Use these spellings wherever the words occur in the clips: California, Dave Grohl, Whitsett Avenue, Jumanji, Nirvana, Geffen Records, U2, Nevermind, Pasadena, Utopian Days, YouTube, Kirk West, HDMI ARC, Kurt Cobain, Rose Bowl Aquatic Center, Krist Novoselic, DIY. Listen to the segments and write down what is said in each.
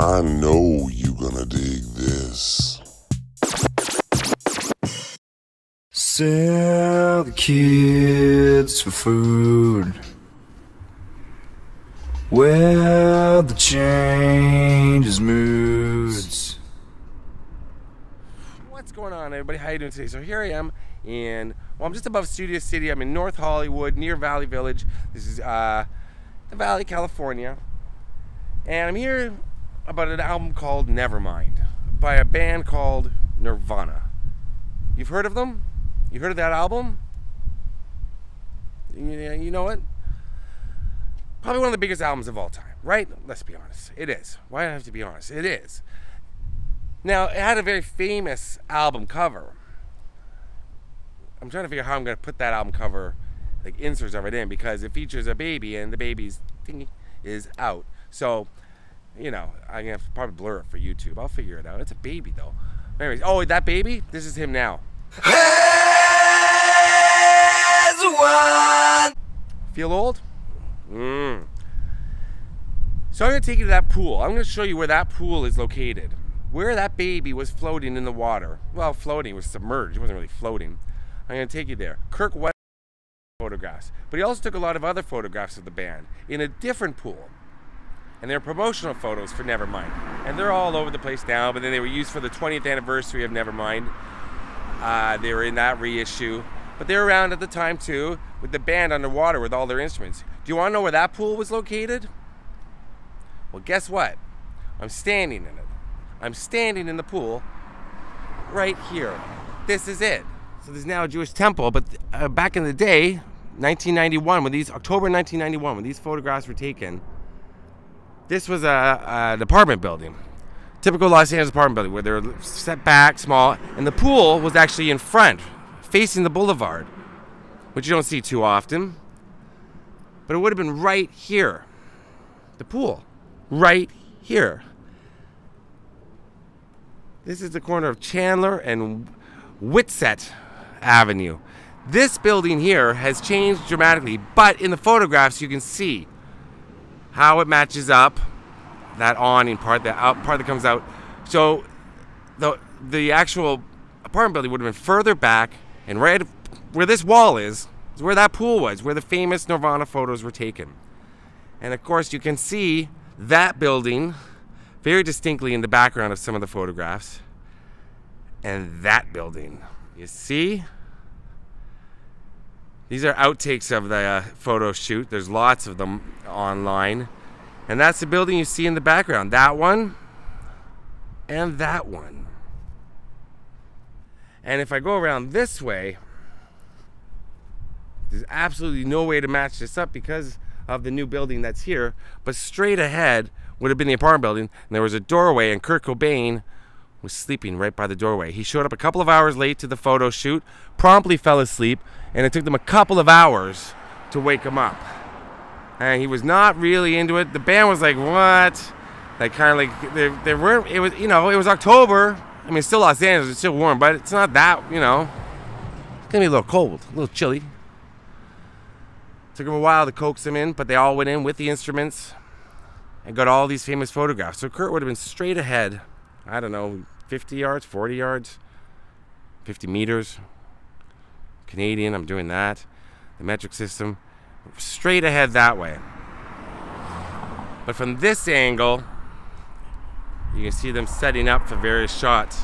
I know you gonna dig this. Sell the kids for food. Well, the changes moods. What's going on, everybody? How you doing today? So here I am in, well, I'm just above Studio City. I'm in North Hollywood, near Valley Village. This is the Valley, California. And I'm here about an album called Nevermind by a band called Nirvana. You've heard of them? You heard of that album? You know it? Probably one of the biggest albums of all time, right? Let's be honest. It is. Why do I have to be honest? It is. Now, it had a very famous album cover. I'm trying to figure out how I'm going to put that album cover, like inserts of it in, because it features a baby and the baby's thingy is out. So, you know, I'm going to have to probably blur it for YouTube. I'll figure it out. It's a baby, though. Anyways, oh, that baby? This is him now. Feel old? So I'm going to take you to that pool. I'm going to show you where that pool is located. Where that baby was floating in the water. Well, floating, it was submerged. It wasn't really floating. I'm going to take you there. Kirk West photographs. But he also took a lot of other photographs of the band in a different pool. And they're promotional photos for Nevermind. And they're all over the place now, but then they were used for the 20th anniversary of Nevermind. They were in that reissue. But they were around at the time, too, with the band underwater with all their instruments. Do you want to know where that pool was located? Well, guess what? I'm standing in it. I'm standing in the pool right here. This is it. So there's now a Jewish temple, but back in the day, 1991, when these, October 1991, when these photographs were taken, this was an apartment building. Typical Los Angeles apartment building, where they were set back, small, and the pool was actually in front, facing the boulevard, which you don't see too often, but it would have been right here. The pool, right here. This is the corner of Chandler and Whitsett Avenue. This building here has changed dramatically, but in the photographs you can see how it matches up, that awning part, that out part that comes out. So the actual apartment building would have been further back, and right where this wall is where that pool was, where the famous Nirvana photos were taken. And of course you can see that building very distinctly in the background of some of the photographs. And that building, you see? These are outtakes of the photo shoot. There's lots of them online. And that's the building you see in the background. That one and that one. And if I go around this way, there's absolutely no way to match this up because of the new building that's here. But straight ahead would have been the apartment building, and there was a doorway, and Kurt Cobain was sleeping right by the doorway. He showed up a couple of hours late to the photo shoot, promptly fell asleep, and it took them a couple of hours to wake him up. And he was not really into it. The band was like, what? Like, kind of like, they weren't, it was, you know, it was October. I mean, it's still Los Angeles, it's still warm, but it's not that, you know. It's gonna be a little cold, a little chilly. Took him a while to coax him in, but they all went in with the instruments and got all these famous photographs. So Kurt would have been straight ahead, I don't know, 50 yards, 40 yards, 50 meters. Canadian, I'm doing that. The metric system, straight ahead that way. But from this angle, you can see them setting up for various shots.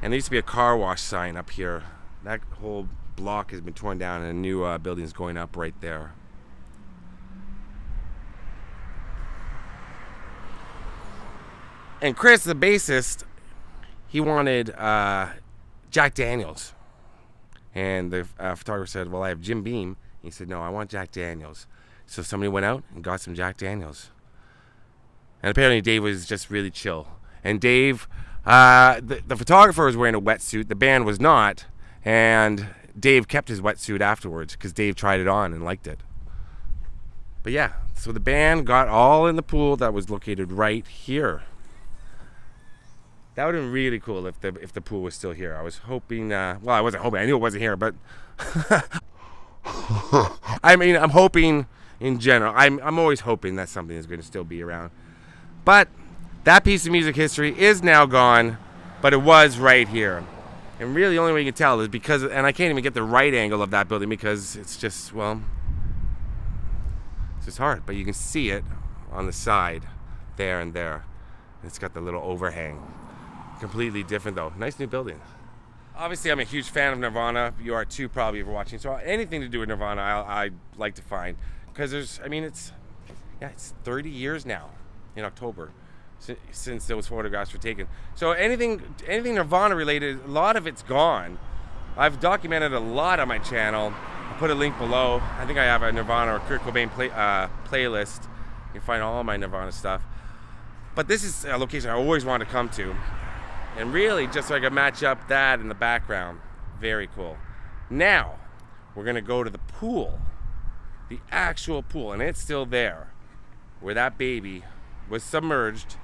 And there used to be a car wash sign up here. That whole block has been torn down and a new building is going up right there. And Chris, the bassist, he wanted Jack Daniels. And the photographer said, well, I have Jim Beam. And he said, no, I want Jack Daniels. So somebody went out and got some Jack Daniels. And apparently Dave was just really chill. And Dave, the photographer was wearing a wetsuit. The band was not. And Dave kept his wetsuit afterwards because Dave tried it on and liked it. But yeah, so the band got all in the pool that was located right here. That would have been really cool if the pool was still here. I was hoping, well, I wasn't hoping. I knew it wasn't here, but I mean, I'm hoping in general. I'm always hoping that something is going to still be around. But that piece of music history is now gone, but it was right here. And really the only way you can tell is because, and I can't even get the right angle of that building because it's just, well, it's just hard. But you can see it on the side, there and there. It's got the little overhang. Completely different though. Nice new building. Obviously, I'm a huge fan of Nirvana. You are too, probably, if you're watching. So anything to do with Nirvana, I like to find. Because there's, I mean, it's 30 years now in October since those photographs were taken. So anything Nirvana related, a lot of it's gone. I've documented a lot on my channel. I'll put a link below. I think I have a Nirvana or Kurt Cobain playlist. You can find all my Nirvana stuff. But this is a location I always wanted to come to. And really, just so I could match up that in the background. Very cool. Now, we're gonna go to the pool. The actual pool, and it's still there. Where that baby was submerged.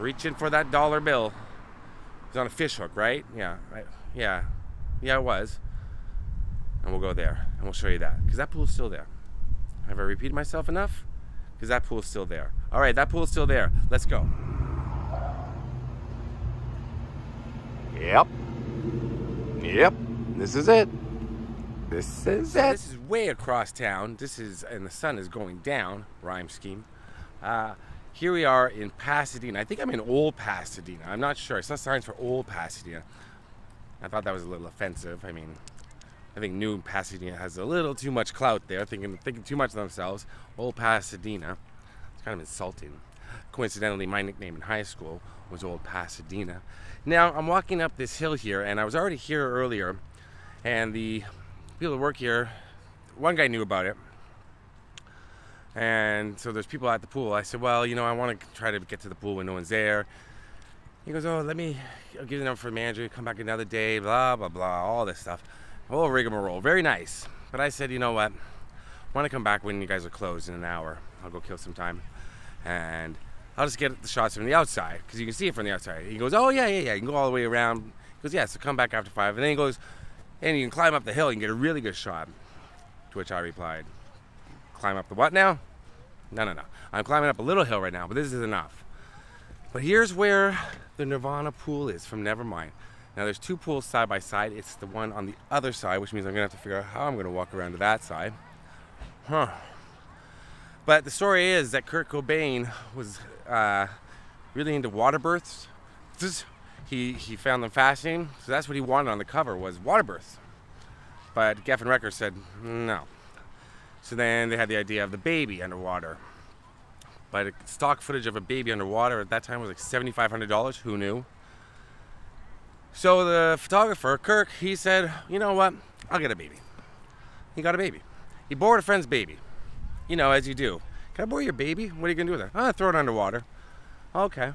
Reaching for that dollar bill. It was on a fish hook, right? Yeah, right. Yeah. Yeah, it was. And we'll go there, and we'll show you that. Because that pool's still there. Have I repeated myself enough? Because that pool's still there. All right, that pool's still there. Let's go. Yep. Yep. This is it. This is it. This is way across town. This is, and the sun is going down. Rhyme scheme. Here we are in Pasadena. I think I'm in Old Pasadena. I'm not sure. I saw signs for Old Pasadena. I thought that was a little offensive. I mean, I think New Pasadena has a little too much clout there, thinking too much of themselves. Old Pasadena, it's kind of insulting. Coincidentally, my nickname in high school was Old Pasadena. Now, I'm walking up this hill here, and I was already here earlier, and the people that work here, one guy knew about it, and so there's people at the pool. I said, well, you know, I want to try to get to the pool when no one's there. He goes, oh, I'll give the number for the manager, come back another day, blah, blah, blah, all this stuff. Oh, rigmarole, very nice. But I said, you know what? I want to come back when you guys are closed in an hour. I'll go kill some time. And I'll just get the shots from the outside, because you can see it from the outside. He goes, oh, yeah, you can go all the way around. He goes, yeah, so come back after 5. And then he goes, and you can climb up the hill and get a really good shot. To which I replied, climb up the what now? No. I'm climbing up a little hill right now, but this is enough. But here's where the Nirvana pool is from Nevermind. Now there's two pools side by side. It's the one on the other side, which means I'm gonna have to figure out how I'm gonna walk around to that side. Huh. But the story is that Kurt Cobain was really into water births. He found them fascinating, so that's what he wanted on the cover, was water births. But Geffen Records said no. So then they had the idea of the baby underwater. But stock footage of a baby underwater at that time was like $7,500, who knew? So the photographer, Kirk, he said, you know what, I'll get a baby. He got a baby. He borrowed a friend's baby. You know, as you do. Can I borrow your baby? What are you going to do with it? Oh, throw it underwater. Okay.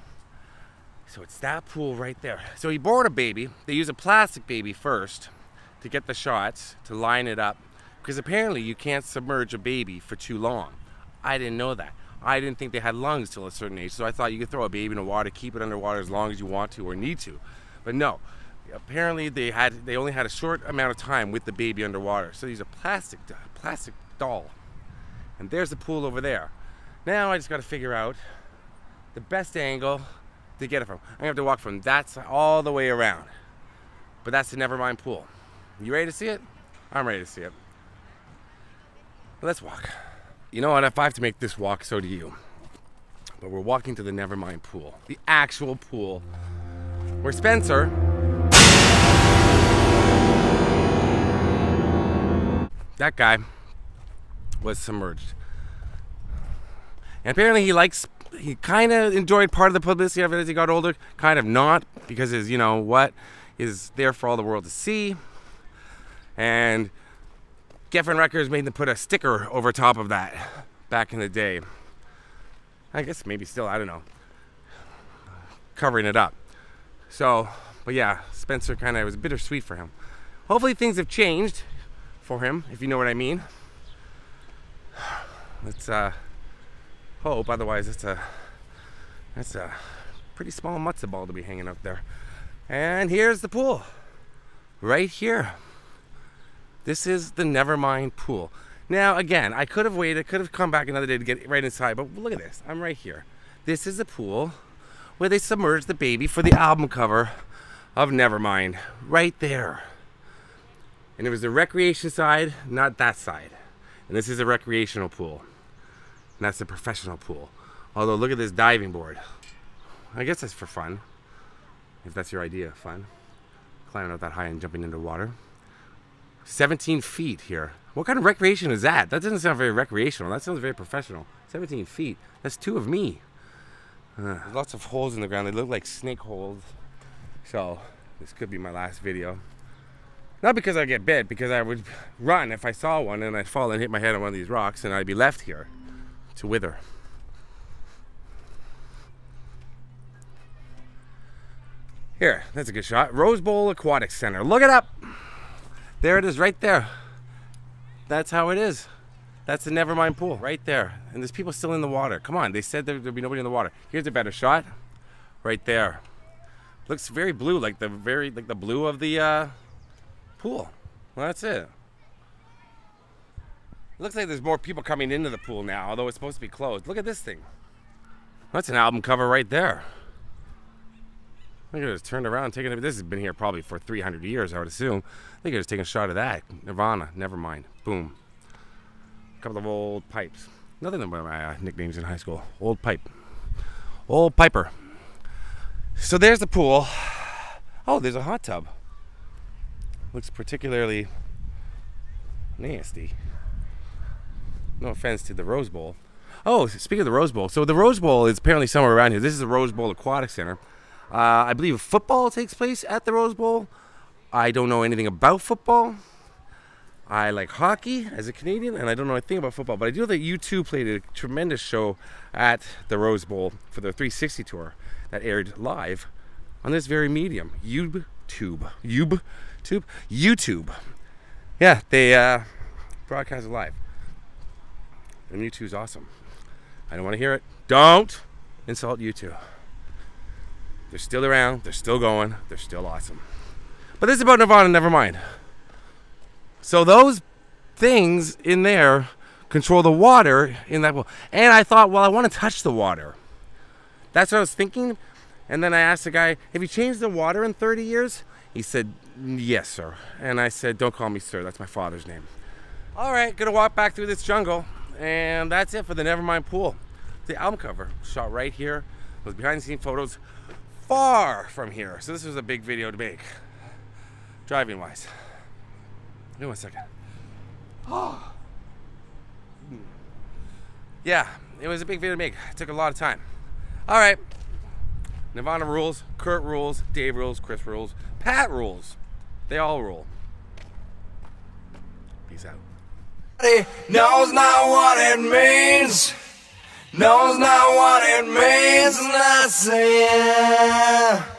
So it's that pool right there. So he borrowed a baby. They use a plastic baby first to get the shots, to line it up. Because apparently you can't submerge a baby for too long. I didn't know that. I didn't think they had lungs till a certain age. So I thought you could throw a baby in the water, keep it underwater as long as you want to or need to. But no, apparently they only had a short amount of time with the baby underwater. So these are plastic doll. And there's the pool over there. Now I just got to figure out the best angle to get it from. I'm going to have to walk from that side all the way around. But that's the Nevermind pool. You ready to see it? I'm ready to see it. Let's walk. You know what, if I have to make this walk, so do you. But we're walking to the Nevermind pool. The actual pool. Where Spencer that guy was submerged, and apparently he kind of enjoyed part of the publicity of it as he got older, kind of not, because his, you know what, is there for all the world to see. And Geffen Records made them put a sticker over top of that back in the day, I guess, maybe still, I don't know, covering it up. So, but yeah, Spencer kind of was bittersweet for him. Hopefully things have changed for him, if you know what I mean. Let's hope, otherwise that's a pretty small matzo ball to be hanging up there. And here's the pool, right here. This is the Nevermind pool. Now, again, I could have waited, could have come back another day to get right inside, but look at this. I'm right here. This is the pool where they submerged the baby for the album cover of Nevermind, right there. And it was the recreation side, not that side. And this is a recreational pool. And that's a professional pool. Although, look at this diving board. I guess that's for fun, if that's your idea of fun. Climbing out that high and jumping into water. 17 feet here. What kind of recreation is that? That doesn't sound very recreational. That sounds very professional. 17 feet. That's two of me. Lots of holes in the ground. They look like snake holes. So this could be my last video. Not because I get bit, because I would run if I saw one and I'd fall and hit my head on one of these rocks and I'd be left here to wither. Here, that's a good shot. Rose Bowl Aquatic Center. Look it up. There it is right there. That's how it is. That's the Nevermind pool right there. And there's people still in the water. Come on, they said there'd be nobody in the water. Here's a better shot. Right there. Looks very blue, like the blue of the pool. Well, that's it. It looks like there's more people coming into the pool now, although it's supposed to be closed. Look at this thing. That's an album cover right there. I think it was turned around, taking it. This has been here probably for 300 years, I would assume. I think it was taking a shot of that. Nirvana, Nevermind. Boom. A couple of old pipes. Nothing about my nicknames in high school. Old Pipe. Old Piper. So there's the pool. Oh, there's a hot tub. Looks particularly nasty. No offense to the Rose Bowl. Oh, speaking of the Rose Bowl. So the Rose Bowl is apparently somewhere around here. This is the Rose Bowl Aquatic Center. I believe football takes place at the Rose Bowl. I don't know anything about football. I like hockey as a Canadian, and I don't know anything about football. But I do know that U2 played a tremendous show at the Rose Bowl for their 360 tour that aired live on this very medium, YouTube. Yeah, they broadcast it live. And U2's awesome. I don't want to hear it. Don't insult U2. They're still around, they're still going, they're still awesome. But this is about Nirvana, never mind. So those things in there control the water in that pool. And I thought, well, I want to touch the water. That's what I was thinking. And then I asked the guy, have you changed the water in 30 years? He said, yes, sir. And I said, don't call me sir, that's my father's name. All right, gonna walk back through this jungle. And that's it for the Nevermind pool. The album cover shot right here. Those behind the scenes photos. Far from here, so this was a big video to make, driving wise. Give me one second. Oh, yeah, it was a big video to make. It took a lot of time. All right, Nirvana rules, Kurt rules, Dave rules, Chris rules, Pat rules. They all rule. Peace out. He knows not what it means. Knows not what it means, and I say, yeah.